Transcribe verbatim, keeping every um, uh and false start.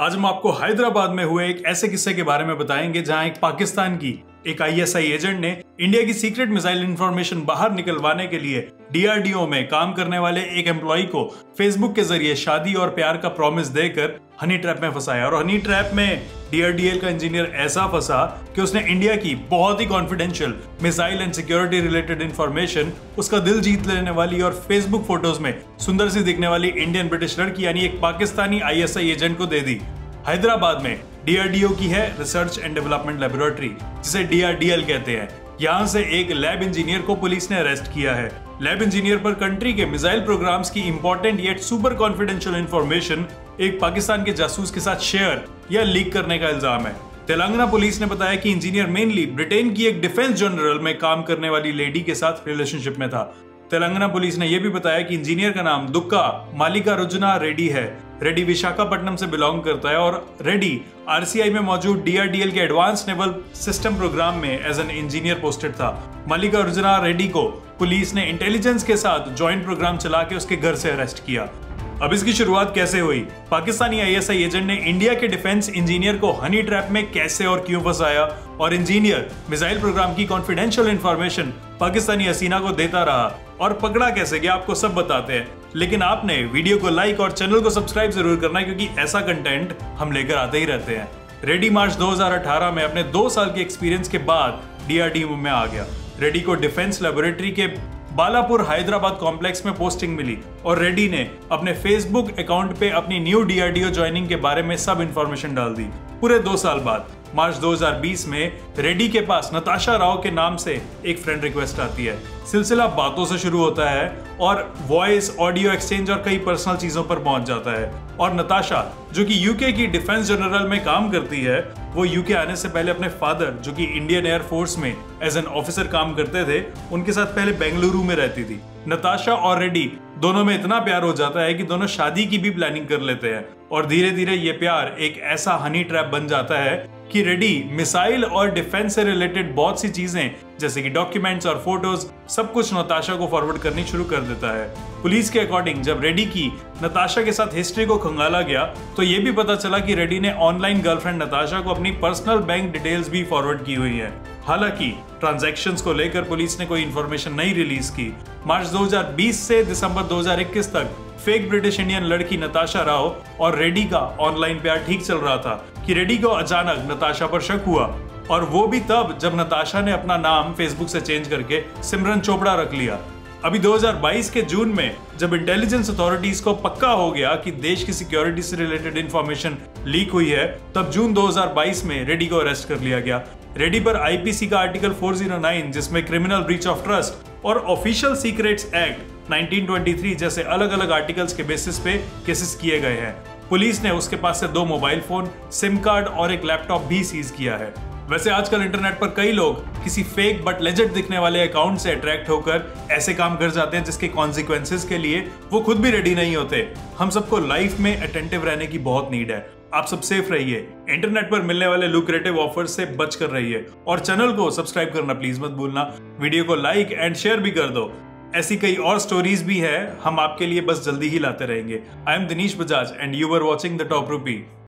आज हम आपको हैदराबाद में हुए एक ऐसे किस्से के बारे में बताएंगे जहां एक पाकिस्तान की एक आई एस आई एजेंट ने इंडिया की सीक्रेट मिसाइल इंफॉर्मेशन बाहर निकलवाने के लिए डी आर डी ओ में काम करने वाले एक एम्प्लॉय को फेसबुक के जरिए शादी और प्यार का प्रॉमिस देकर हनी ट्रैप में फंसाया। और हनी ट्रैप में डी आर डी एल का इंजीनियर ऐसा फंसा कि उसने इंडिया की बहुत ही confidential missile and security related information, उसका दिल जीत लेने वाली और फेसबुक फोटोज में सुंदर सी दिखने वाली इंडियन ब्रिटिश लड़की यानी एक Pakistani I S I agent को दे दी। हैदराबाद में डी आर डी ओ की है रिसर्च एंड डेवलपमेंट लेबोरेटरी, जिसे डी आर डी एल कहते हैं। यहाँ से एक लैब इंजीनियर को पुलिस ने अरेस्ट किया है। लैब इंजीनियर पर कंट्री के मिसाइल प्रोग्राम्स की important yet super confidential information एक पाकिस्तान के जासूस के साथ शेयर या लीक करने का इल्जाम है। तेलंगाना पुलिस ने बताया कि इंजीनियर मेनली ब्रिटेन की एक डिफेंस जनरल में काम करने वाली लेडी के साथ रिलेशनशिप में था। तेलंगाना पुलिस ने यह भी बताया कि इंजीनियर का नाम दुक्का मालिका अर्जुना रेड्डी है। रेड्डी विशाखापट्टनम से बिलोंग करता है और रेड्डी आर सी आई में मौजूद डी आर डी एल के एडवांस नेवल सिस्टम प्रोग्राम में एज एन इंजीनियर पोस्टेड था। मालिका अर्जुना रेड्डी को पुलिस ने इंटेलिजेंस के साथ ज्वाइंट प्रोग्राम चला के उसके घर से अरेस्ट किया। अब इसकी शुरुआत कैसे हुई, Pakistani I S I agent ने इंडिया के डिफेंस इंजीनियर को हनी ट्रैप में कैसे और क्यों फंसाया, और इंजीनियर मिसाइल प्रोग्राम की कॉन्फिडेंशियल इंफॉर्मेशन पाकिस्तानी हसीना को देता रहा और पकड़ा कैसे गया, आपको सब बताते हैं। लेकिन आपने वीडियो को लाइक और चैनल को सब्सक्राइब जरूर करना है, क्योंकि ऐसा कंटेंट हम लेकर आते ही रहते हैं। रेड्डी मार्च दो हज़ार अठारह में अपने दो साल के एक्सपीरियंस के बाद डी आर डी ओ में आ गया। रेड्डी को डिफेंस लेबोरेटरी के बालापुर हैदराबाद कॉम्प्लेक्स में पोस्टिंग मिली और रेड्डी ने अपने फेसबुक अकाउंट पे अपनी new D R D O joining के बारे में सब इंफॉर्मेशन डाल दी। पूरे दो साल बाद मार्च दो हज़ार बीस में रेड्डी के पास नताशा राव के नाम से एक फ्रेंड रिक्वेस्ट आती है। सिलसिला बातों से शुरू होता है और वॉइस, ऑडियो एक्सचेंज और कई पर्सनल चीजों पर पहुंच जाता है। और नताशा, जो कि यूके की डिफेंस जनरल में काम करती है, वो यूके आने से पहले अपने फादर, जो कि इंडियन एयरफोर्स में एज एन ऑफिसर काम करते थे, उनके साथ पहले बेंगलुरु में रहती थी। नताशा और रेड्डी दोनों में इतना प्यार हो जाता है कि दोनों शादी की भी प्लानिंग कर लेते हैं और धीरे धीरे ये प्यार एक ऐसा हनी ट्रैप बन जाता है कि रेड्डी मिसाइल और डिफेंस से रिलेटेड बहुत सी चीजें, जैसे कि डॉक्यूमेंट्स और फोटोज, सब कुछ नताशा को फॉरवर्ड करनी शुरू कर देता है। पुलिस के अकॉर्डिंग जब रेड्डी की नताशा के साथ हिस्ट्री को खंगाला गया तो ये भी पता चला कि रेड्डी ने ऑनलाइन गर्लफ्रेंड नताशा को अपनी पर्सनल बैंक डिटेल्स भी फॉरवर्ड की हुई है। हालांकि ट्रांजैक्शंस को लेकर पुलिस ने कोई इन्फॉर्मेशन नहीं रिलीज की। मार्च दो हज़ार बीस से दिसंबर दो हज़ार इक्कीस तक फेक ब्रिटिश इंडियन लड़की नताशा राव और रेड्डी का ऑनलाइन प्यार ठीक चल रहा था कि रेड्डी को अचानक नताशा पर शक हुआ, और वो भी तब जब नताशा ने अपना नाम फेसबुक से चेंज करके सिमरन चोपड़ा रख लिया। अभी दो हज़ार बाईस के जून में जब इंटेलिजेंस अथॉरिटीज को पक्का हो गया कि देश की सिक्योरिटी से रिलेटेड इंफॉर्मेशन लीक हुई है, तब जून दो हज़ार बाईस में रेड्डी को अरेस्ट कर लिया गया। रेड्डी पर आई पी सी का आर्टिकल चार सौ नौ, जिसमें क्रिमिनल ब्रीच ऑफ ट्रस्ट और ऑफिशियल सीक्रेट्स एक्ट उन्नीस सौ तेईस जैसे अलग अलग आर्टिकल्स के बेसिस पे केसेस किए गए हैं। पुलिस ने उसके पास से दो मोबाइल फोन, सिम कार्ड और एक लैपटॉप भी सीज किया है। वैसे आजकल इंटरनेट पर कई लोग किसी फेक बट लेजेंड दिखने वाले अकाउंट से अट्रैक्ट होकर ऐसे काम कर जाते हैं जिसके कॉन्सिक्वेंसेस के लिए वो खुद भी रेडी नहीं होते। हम सबको लाइफ में अटेंटिव रहने की बहुत नीड है। आप सब सेफ रहिए, इंटरनेट पर मिलने वाले लुक्रेटिव ऑफर्स से बच कर रहिए, और चैनल को सब्सक्राइब करना प्लीज मत भूलना। वीडियो को लाइक एंड शेयर भी कर दो। ऐसी कई और स्टोरीज भी है, हम आपके लिए बस जल्दी ही लाते रहेंगे। I am Dinesh Bajaj and you are watching the top रूपी।